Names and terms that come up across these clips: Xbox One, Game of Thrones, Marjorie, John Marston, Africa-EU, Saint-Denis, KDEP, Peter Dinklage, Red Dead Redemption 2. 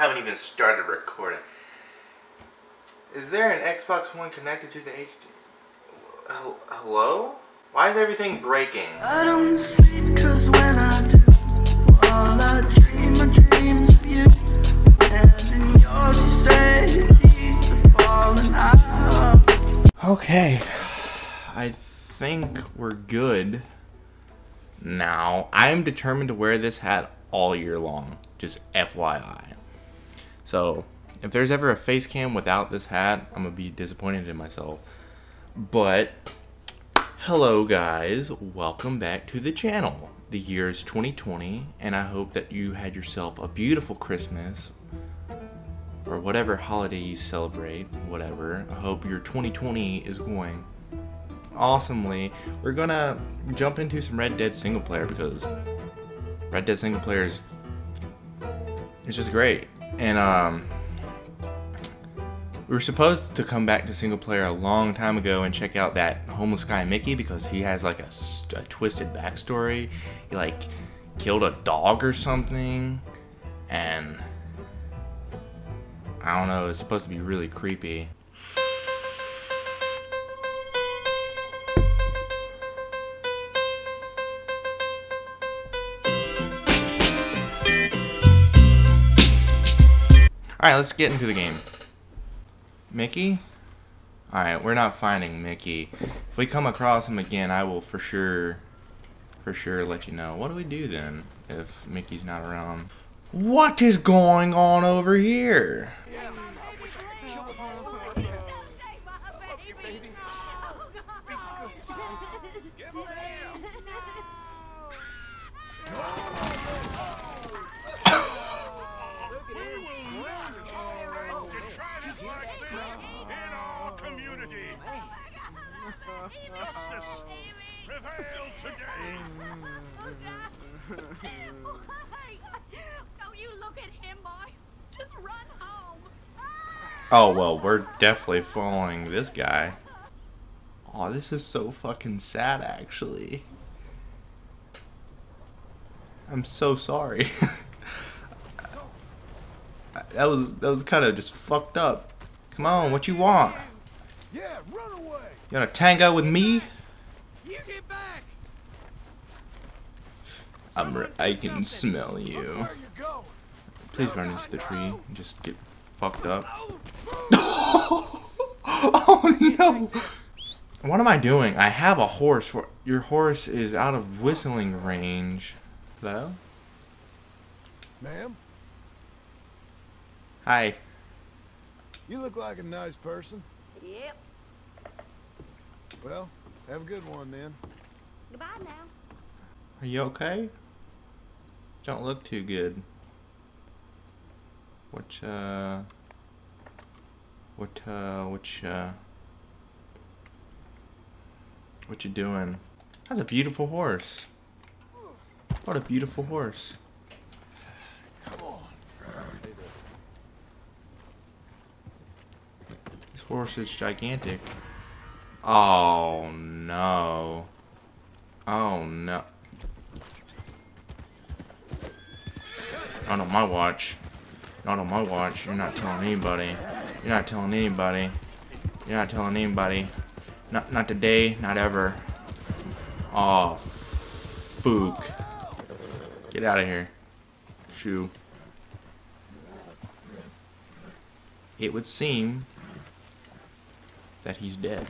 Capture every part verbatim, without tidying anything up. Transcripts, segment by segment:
haven't even started recording. Is there an Xbox One connected to the H D? Hello? Why is everything breaking? I don't sleep cause when I do, all I dream my dreams of you. And then you'll just say she's the fallen out. Okay. I think we're good. Now, I'm determined to wear this hat all year long. Just F Y I. So, if there's ever a face cam without this hat, I'm gonna be disappointed in myself. But, hello guys, welcome back to the channel. The year is twenty twenty, and I hope that you had yourself a beautiful Christmas, or whatever holiday you celebrate, whatever. I hope your twenty twenty is going awesomely. We're gonna jump into some Red Dead single player, because Red Dead single player is it's just great. And um we were supposed to come back to single player a long time ago and check out that homeless guy Mickey, because he has like a, a twisted backstory. He like killed a dog or something, and I don't know, it's supposed to be really creepy. Alright, let's get into the game. Mickey? Alright, we're not finding Mickey. If we come across him again, I will for sure, for sure let you know. What do we do then if Mickey's not around? What is going on over here? Oh, well, we're definitely following this guy. Oh, this is so fucking sad, actually. I'm so sorry. That was that was kind of just fucked up. Come on, what you want? Yeah, run away. You want a tango with me? You get back. I'm r I can smell you. Please run into the tree and just get fucked up. Oh no! What am I doing? I have a horse. For your horse is out of whistling range. Hello? Ma'am? Hi. You look like a nice person. Yep. Well, have a good one then. Goodbye now. Are you okay? Don't look too good. What, uh... What, uh, what, uh... What you doing? That's a beautiful horse. What a beautiful horse. Come on. This horse is gigantic. Oh, no. Oh, no. Not on my watch. Not on my watch. You're not telling anybody. You're not telling anybody. You're not telling anybody. Not not today, not ever. Oh, fook. Get out of here. Shoo. It would seem that he's dead.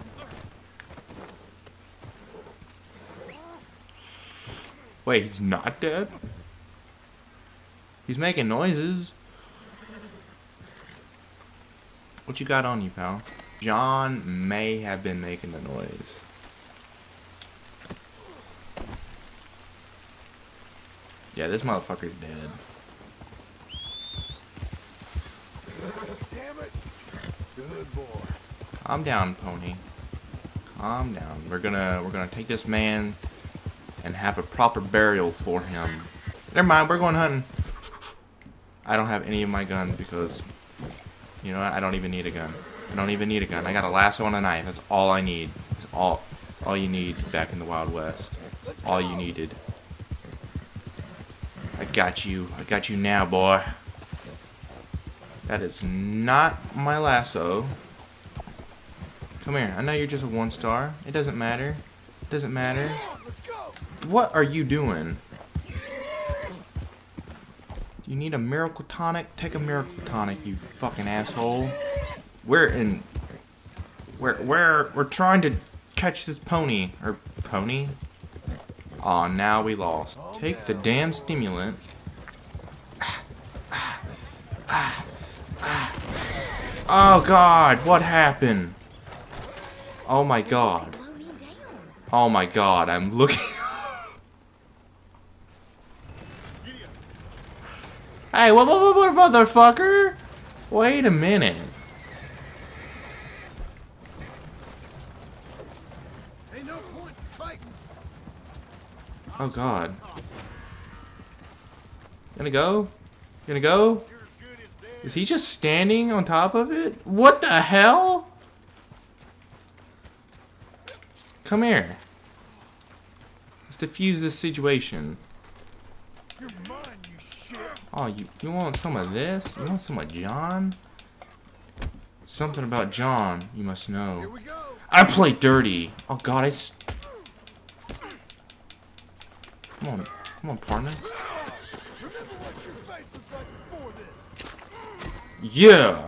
Wait, he's not dead? He's making noises. What you got on you, pal? John may have been making the noise. Yeah, this motherfucker's dead. Damn it. Good boy. Calm down, pony. Calm down. We're gonna we're gonna take this man and have a proper burial for him. Never mind, we're going hunting. I don't have any of my guns because, you know what? I don't even need a gun. I don't even need a gun. I got a lasso and a knife. That's all I need. That's all, all you need back in the Wild West. That's all you needed. I got you. I got you now, boy. That is not my lasso. Come here. I know you're just a one star. It doesn't matter. It doesn't matter. What are you doing? You need a miracle tonic? Take a miracle tonic, you fucking asshole. We're in... We're, we're, we're trying to catch this pony. Or pony? Aw, oh, now we lost. Take the damn stimulant. Oh god, what happened? Oh my god. Oh my god, I'm looking... Hey, what, what, what, what, motherfucker? Wait a minute. Ain't no point fighting. Oh god. Gonna go? Gonna go? Is he just standing on top of it? What the hell? Come here. Let's defuse this situation. You're mine, you shit. Oh, you, you want some of this? You want some of John? Something about John, you must know. Here we go. I play dirty. Oh god, I st Come on, come on, partner. Remember what your face looks like before this. Yeah.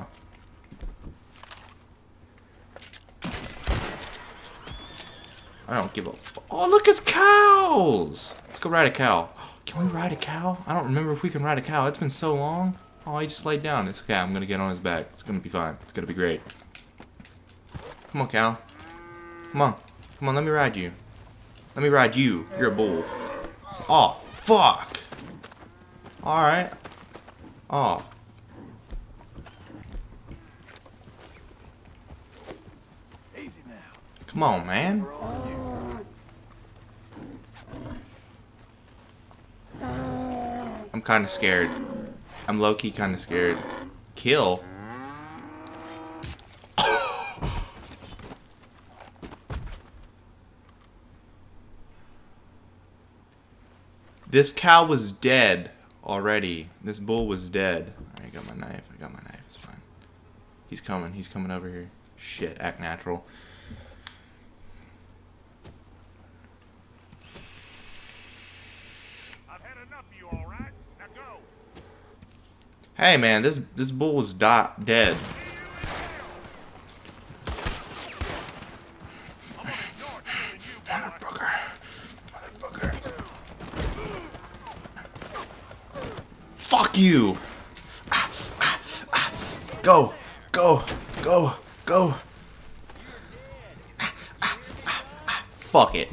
I don't give a f- Oh, look, it's cows! Let's go ride a cow. Can we ride a cow? I don't remember if we can ride a cow. It's been so long. Oh, he just laid down. It's okay. I'm gonna get on his back. It's gonna be fine. It's gonna be great. Come on, cow. Come on. Come on, let me ride you. Let me ride you. You're a bull. Oh, fuck! Alright. Oh, come on, man. I'm kind of scared. I'm low-key kind of scared. Kill? This cow was dead already. This bull was dead. I got my knife. I got my knife. It's fine. He's coming. He's coming over here. Shit, act natural. Hey man, this this bull was dot dead. Motherfucker. Motherfucker. Fuck you. Ah, ah, ah. Go. Go. Go. Go. Ah, ah, ah, ah. Fuck it.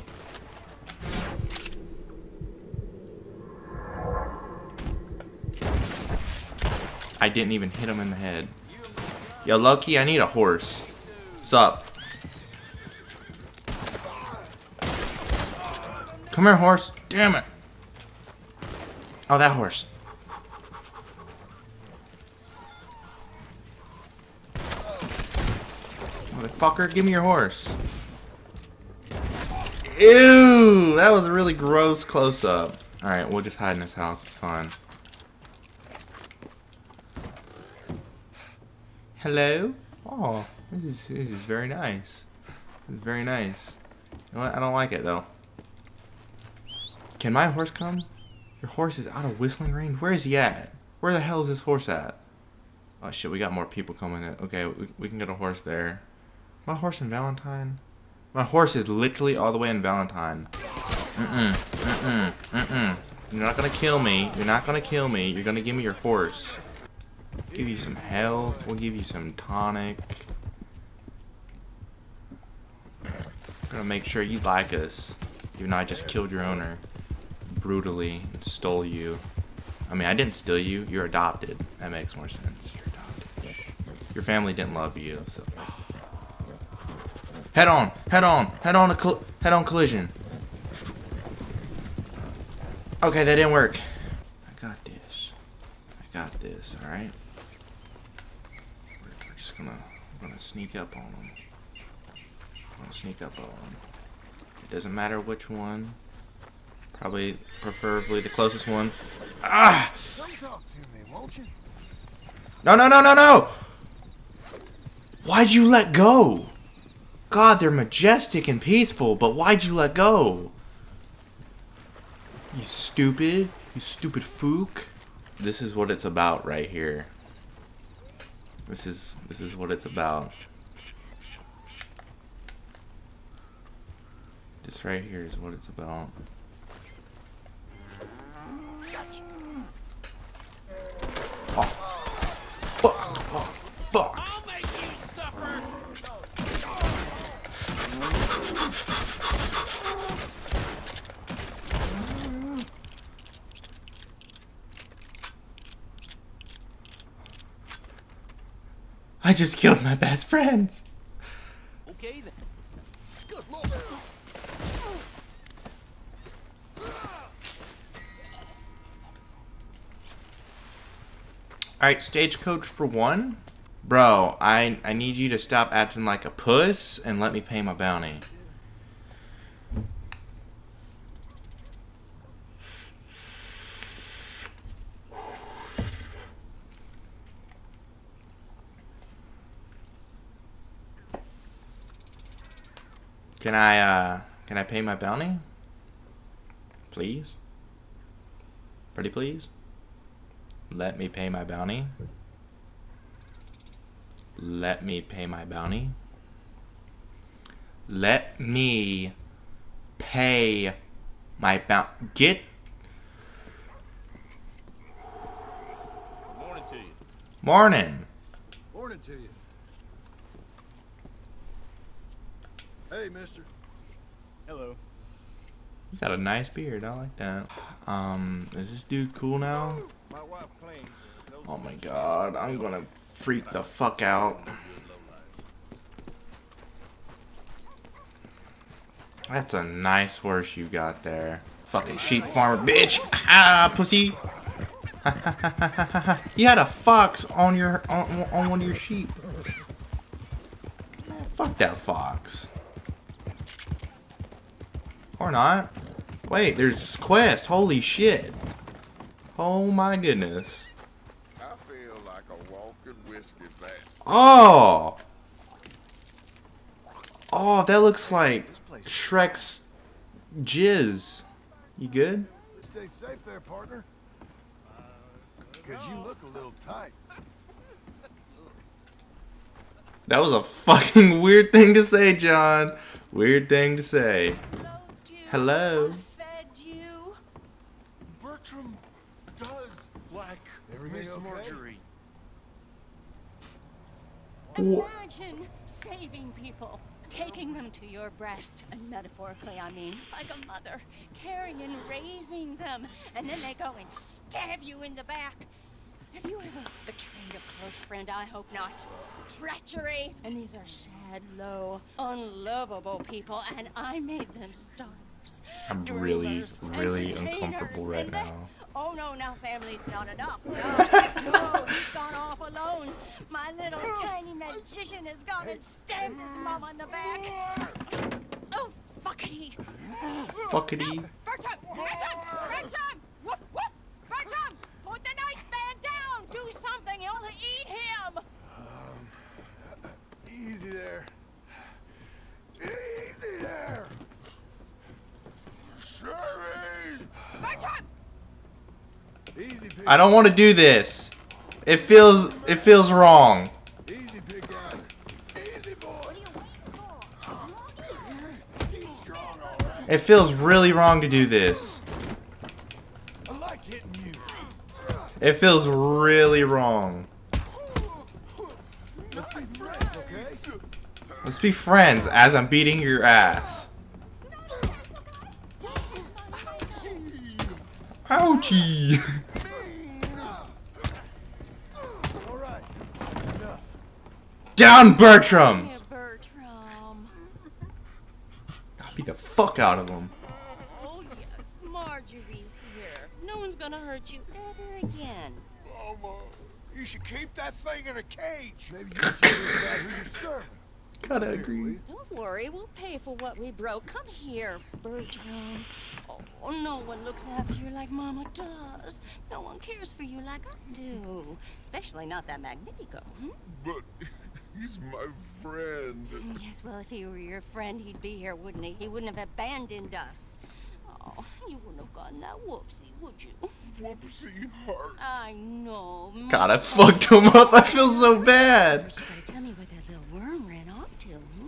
I didn't even hit him in the head. Yo, Lucky, I need a horse. What's up? Come here, horse. Damn it. Oh, that horse. Motherfucker, give me your horse. Ew, that was a really gross close-up. Alright, we'll just hide in this house. It's fine. Hello? Oh, this is, this is very nice. This is very nice. You know what? I don't like it, though. Can my horse come? Your horse is out of whistling range? Where is he at? Where the hell is this horse at? Oh, shit, we got more people coming in. Okay, we, we can get a horse there. My horse in Valentine? My horse is literally all the way in Valentine. Mm-mm, mm-mm, mm-mm. You're not gonna kill me. You're not gonna kill me. You're gonna give me your horse. Give you some health, we'll give you some tonic. Gonna make sure you like us. Even though I just killed your owner. Brutally, and stole you. I mean, I didn't steal you, you're adopted. That makes more sense. You're adopted. Your family didn't love you, so... Head on! Head on! Head on a col- head on collision! Okay, that didn't work. I got this. I got this, alright? Gonna, I'm gonna sneak up on them. I'm gonna sneak up on them. It doesn't matter which one. Probably, preferably the closest one. Ah! Don't talk to me, won't you? No, no, no, no, no! Why'd you let go? God, they're majestic and peaceful, but why'd you let go? You stupid, you stupid fook. This is what it's about right here. This is, this is what it's about. This right here is what it's about. Oh, fuck! Oh, fuck! I'll make you suffer. I just killed my best friends. Okay then. Good lord. Alright, stagecoach for one. Bro, I, I need you to stop acting like a puss and let me pay my bounty. Can I, uh, can I pay my bounty? Please? Pretty please? Let me pay my bounty. Let me pay my bounty. Let me pay my bounty. Get. Morning to you. Morning. Morning to you. Hey, mister. Hello. You got a nice beard. I like that. Um, is this dude cool now? Oh my god, I'm gonna freak the fuck out. That's a nice horse you got there. Fucking sheep farmer, bitch! Ah, pussy! You had a fox on your on, on one of your sheep. Man, fuck that fox. Or not. Wait, there's quests. Holy shit. Oh my goodness. I feel like a walking whiskey bag. Oh! Oh, that looks like Shrek's jizz. You good? Stay safe there, partner. Because you look a little tight. That was a fucking weird thing to say, John. Weird thing to say. Hello. Miss Marjorie. Imagine saving people, taking them to your breast, and metaphorically I mean, like a mother, caring and raising them, and then they go and stab you in the back. Have you ever betrayed a close friend? I hope not. Treachery! And these are sad, low, unlovable people, and I made them starvers. I'm really, really uncomfortable right now. Oh no, now family's not enough. No, no, he's gone off alone. My little tiny magician has gone and stabbed his mom on the back. Oh, fuckity. Fuckity. No, Bertram, Bertram, Bertram. Woof, woof. Bertram, put the nice man down. Do something, you'll eat him. Um, easy there. Easy there. Sherry. Bertram. I don't want to do this. It feels it feels wrong. Easy big guy. Easy boy. He's strong, all right. It feels really wrong to do this. I like hitting you. It feels really wrong. Let's be friends, okay? Let's be friends as I'm beating your ass. Ouchie! Alright, that's enough. Down, Bertram! Hey, Bertram. I'll beat the fuck out of him. Oh, yes, Marjorie's here. No one's gonna hurt you ever again. Mama, you should keep that thing in a cage. Maybe you should decide who you're serving. Gotta agree. Don't worry, we'll pay for what we broke. Come here, Bertram. Oh. Oh, no one looks after you like Mama does. No one cares for you like I do. Especially not that Magnifico. Hmm? But he's my friend. Yes, well, if he were your friend, he'd be here, wouldn't he? He wouldn't have abandoned us. Oh, you wouldn't have gotten that whoopsie, would you? Whoopsie heart. I know. God, I fucked him up. I feel so bad. Tell me where that little worm ran off to. Hmm?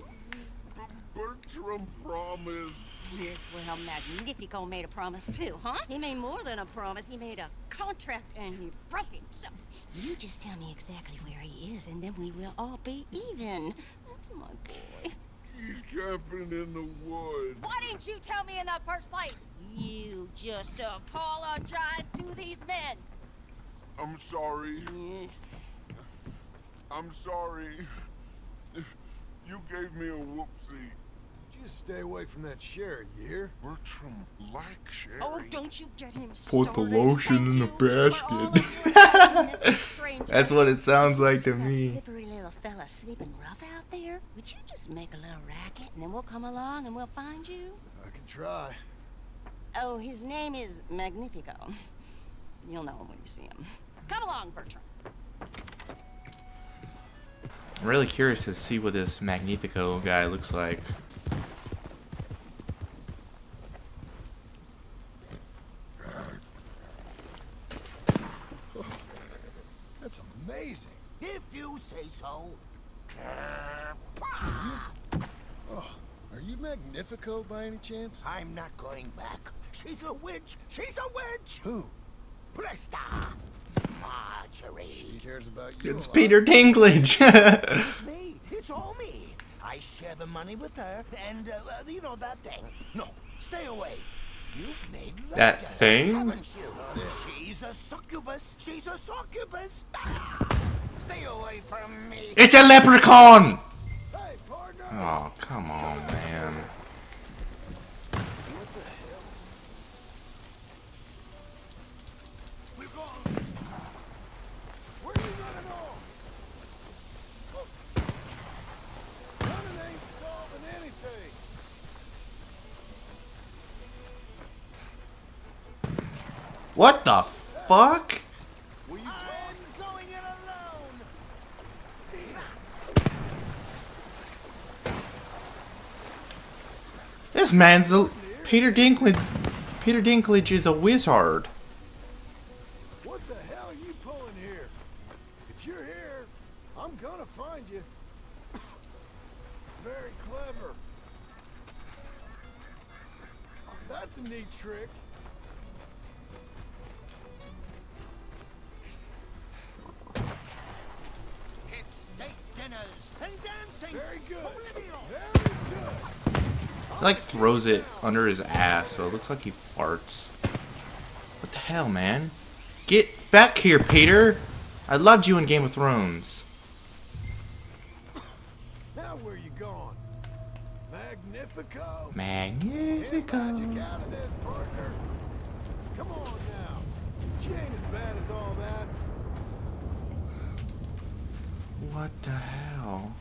Bertram promised. Yes, well, Magnifico made a promise too, huh? He made more than a promise. He made a contract and he broke it. So you just tell me exactly where he is and then we will all be even. That's my boy. He's camping in the woods. Why didn't you tell me in the first place? You just apologize to these men. I'm sorry. I'm sorry. You gave me a whoopsie. Just stay away from that sherry, you hear? Bertram likes sherry. Oh, don't you get him started. Put the lotion in the basket. That's what it sounds like to me. Slippery little fella sleeping rough out there. Would you just make a little racket and then we'll come along and we'll find you? I can try. Oh, his name is Magnifico. You'll know him when you see him. Come along, Bertram. I'm really curious to see what this Magnifico guy looks like. That's amazing. If you say so. Oh, are you Magnifico by any chance? I'm not going back. She's a witch. She's a witch. Who? Presta. Marjorie. She cares about you. It's Peter Dinklage. It's me. It's all me. I share the money with her, and uh, you know that thing. No, stay away. You've made that letter, thing? Haven't you? She's a succubus. She's a succubus. Ah, stay away from me. It's a leprechaun. Hey, partner. Oh, come on, man. What the hell? We're gone. Where are you running off? Running ain't solving anything. What the fuck? I'm going in alone. This man's a Peter Dinklage. Peter Dinklage is a wizard. What the hell are you pulling here? If you're here, I'm gonna find you. Very clever. That's a neat trick. Very good. Very good. He like throws it under his ass, so it looks like he farts. What the hell, man? Get back here, Peter! I loved you in Game of Thrones. Now where you going? Magnifico. Magnifico. Out of this, partner. Come on now. She ain't as bad as all that. What the hell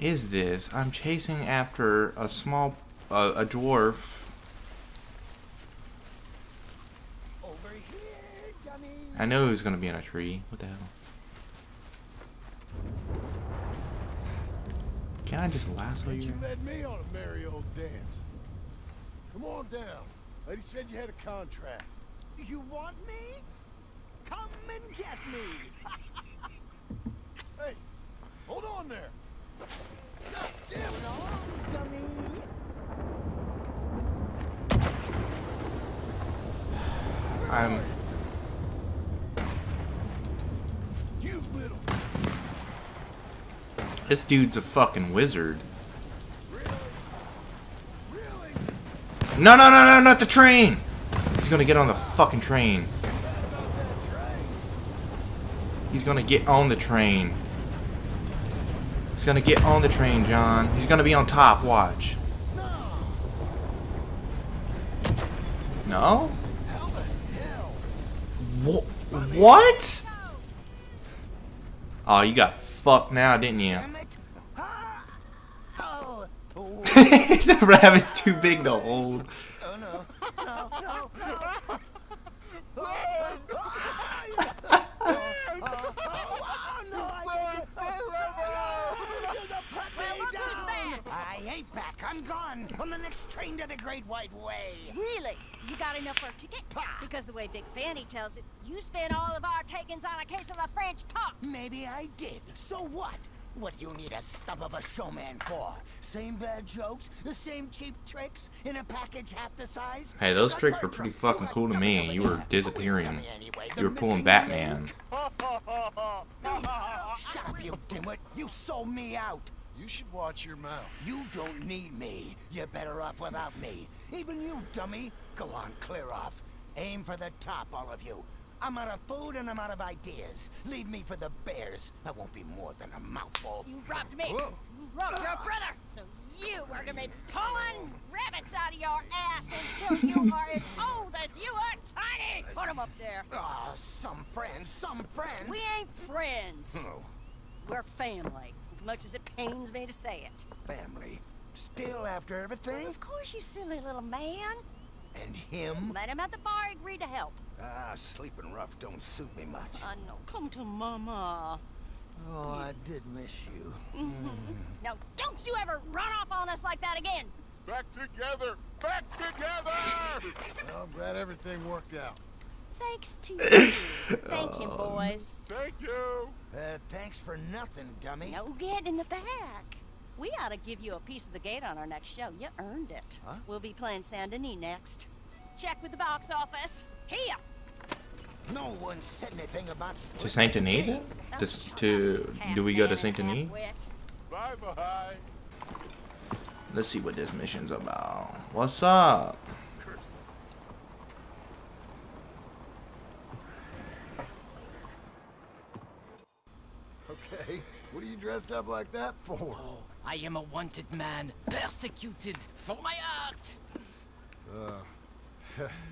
is this? I'm chasing after a small, uh, a dwarf. Over here, dummy. I know he's gonna be in a tree. What the hell? Can I just lasso you? You led me on a merry old dance. Come on down. Lady said you had a contract. You want me? Come and get me. Hey, hold on there. God damn it all, dummy. I'm you little. This dude's a fucking wizard. Really? Really? No, no, no, no, not the train. He's gonna get on the fucking train. He's gonna get on the train. He's gonna get on the train, John. He's gonna be on top. Watch. No? Wh what? Oh, you got fucked now, didn't you? The rabbit's too big to hold. no, no, no, no, no. Oh, oh, oh, oh, no, I can't get over. You put me down. I ain't back. I'm gone. On the next train to the Great White Way. Really? You got enough for a ticket? Because the way Big Fanny tells it, you spent all of our takings on a case of the French pox. Maybe I did. So what? What do you need a stub of a showman for? Same bad jokes, the same cheap tricks, in a package half the size? Hey, those tricks were pretty fucking cool to me. You were disappearing. Anyway? You were pulling Batman. Shut up, you dimwit. You sold me out. You should watch your mouth. You don't need me. You're better off without me. Even you, dummy. Go on, clear off. Aim for the top, all of you. I'm out of food and I'm out of ideas. Leave me for the bears. That won't be more than a mouthful. You robbed me. Whoa. You robbed uh. your brother. So you are gonna be pulling rabbits out of your ass until you are as old as you are tiny. Put them up there. Oh, some friends, some friends. We ain't friends. Oh. We're family. As much as it pains me to say it. Family. Still after everything? Of course, you silly little man. And him? Met him at the bar, he agreed to help. Ah, sleeping rough don't suit me much. I know. Come to Mama. Oh, I did miss you. Mm-hmm. Mm. Now, don't you ever run off on us like that again. Back together. Back together. Well, I'm glad everything worked out. Thanks to you. Thank you, boys. Thank you. Uh, thanks for nothing, dummy. No get in the back. We ought to give you a piece of the gate on our next show. You earned it. Huh? We'll be playing Saint-Denis next. Check with the box office. Here. No one said anything about to Saint-Denis. This to do we go to Saint-Denis? Bye bye. Let's see what this mission's about. What's up? Okay, what are you dressed up like that for? Oh, I am a wanted man, persecuted for my art. Uh,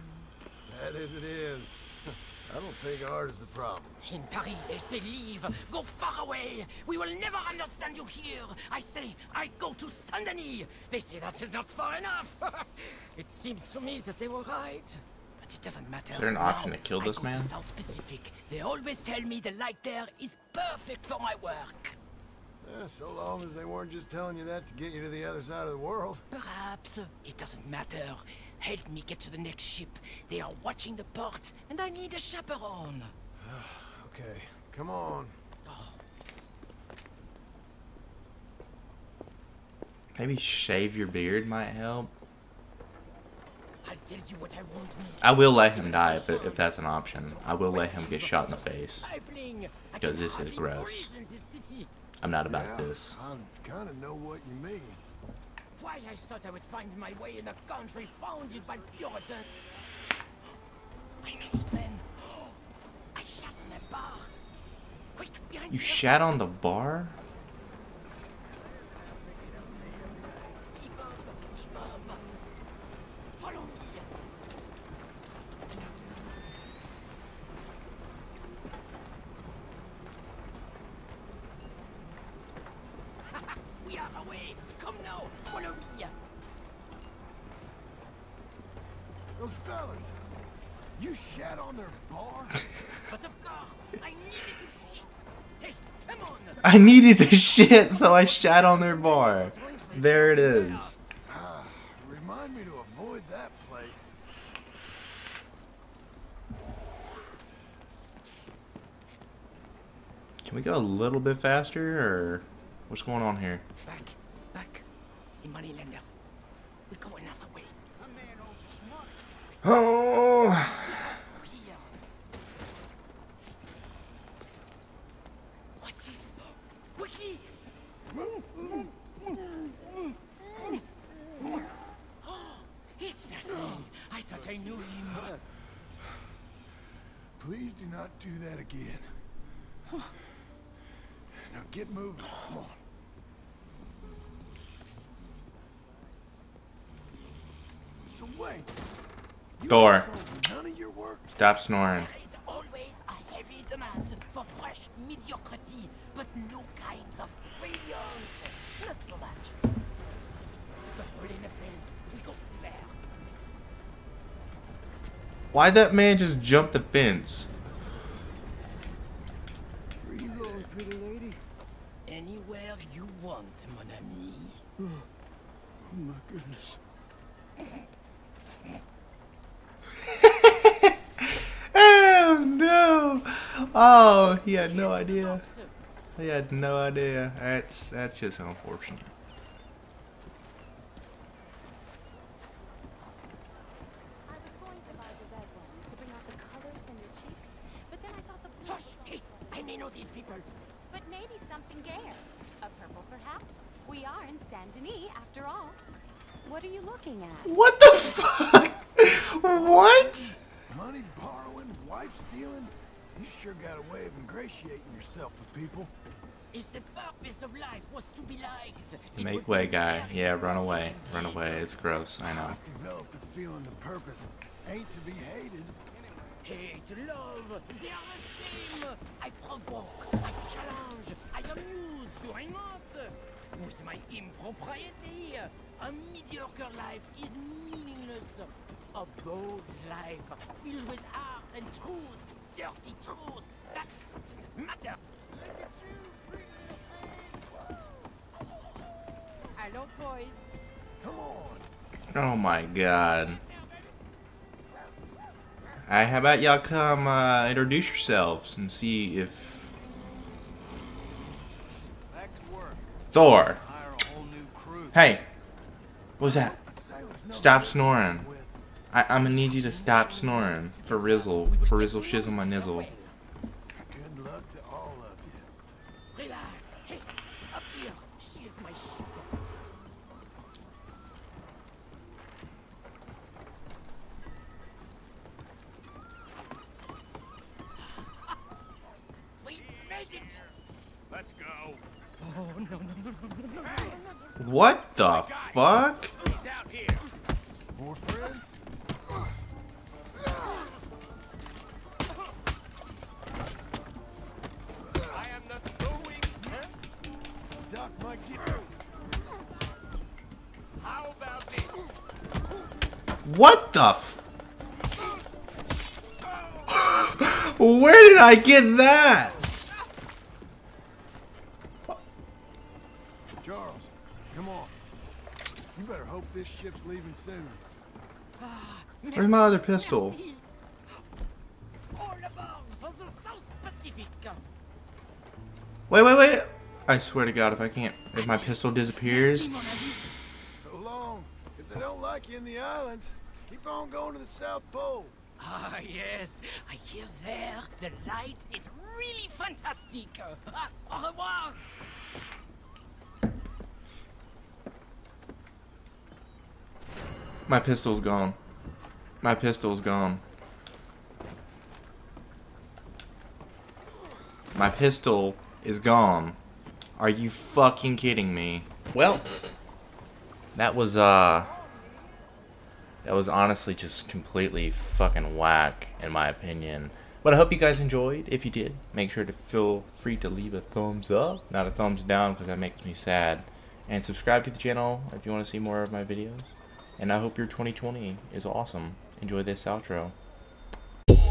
that is it is. I don't think art is the problem. In Paris, they say leave, go far away. We will never understand you here. I say, I go to Saint-Denis. They say that is not far enough. It seems to me that they were right. But it doesn't matter. Is there an option to kill this man? I go to South Pacific. They always tell me the light there is perfect for my work. Yeah, so long as they weren't just telling you that to get you to the other side of the world. Perhaps. It doesn't matter. Help me get to the next ship. They are watching the port, and I need a chaperone. Okay, come on. Oh. Maybe shave your beard might help. I'll tell you what I want. I will let him die if, if that's an option. I will let him get shot in the face. Because this is gross. I'm not about yeah, this. I kind of know what you mean. Why I thought I would find my way in a country founded by Puritan. I know those men. I shot on that bar. Quick, behind you. You shot on the bar? Keep up, keep up. Follow me. We are away. Come now, follow me. Those fellas, you shat on their bar? But of course, I needed to shit. Hey, come on. I needed to shit, so I shat on their bar. There it is. Uh, remind me to avoid that place. Can we go a little bit faster, or what's going on here? Back, back. The money lenders. We go another way. Oh. What's this? Quickly. Oh, it's nothing. I thought I knew him. Please do not do that again. Now get moving. Come on. Away. Thor, stop snoring. There is always a heavy demand for fresh mediocrity, but new kinds of brilliance. Not so much. But we're in a friend. We go fair. Why'd that man just jump the fence? Where you going, pretty lady? Anywhere you want, mon ami. Oh, oh my goodness. Oh no! Oh, he had no idea. He had no idea. That's that's just unfortunate. I was going to buy the red ones to bring out the colors in your cheeks, but then I thought the blue. Hush, Kate! I may know these people. But maybe something gayer. A purple, perhaps. We are in Saint-Denis, after all. What are you looking at? What the fuck? What? Money borrowing, wife stealing. You sure got a way of ingratiating yourself with people. If the purpose of life was to be liked, make way, guy. Yeah, run away, run away. It's gross. I know. I've developed a feeling the purpose ain't to be hated. Hate, love, they are the same. I provoke, I challenge, I amuse, do I not? With my impropriety, a mediocre life is meaningless. A bold life filled with art and truth, dirty truth. That is something that matters. Hello, boys. Come on. Oh my God. Right, how about y'all come uh, introduce yourselves and see if Thor. Hey, what's that? Stop snoring. I, I'm gonna need you to stop snoring. For Rizzle. For Rizzle, shizzle, my nizzle. Good luck to all of you. Relax. Hey, up here. She is my sheep. We made it. Let's go. Oh, no, no, no, no, no. What the fuck? He's out here. More friends? How about this? What the f- Where did I get that? Charles, come on. You better hope this ship's leaving soon. Where's my other pistol? All aboard for the South Pacific. Wait, wait, wait. I swear to God, if I can't, if my pistol disappears. So long. If they don't like you in the islands, keep on going to the South Pole. Ah, yes. I hear there. The light is really fantastic. Ah, au revoir. My pistol's gone. My pistol's gone. My pistol is gone. Are you fucking kidding me? Well, that was, uh, that was honestly just completely fucking whack, in my opinion. But I hope you guys enjoyed. If you did, make sure to feel free to leave a thumbs up, not a thumbs down, because that makes me sad. And subscribe to the channel if you want to see more of my videos. And I hope your twenty twenty is awesome. Enjoy this outro.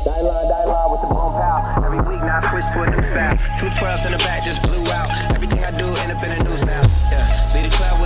Dialogue, dialogue with the bone pal. Every week now I switch to a new style. Two twelves in the back just blew out. Everything I do end up in the news now. Yeah, lead a cloud.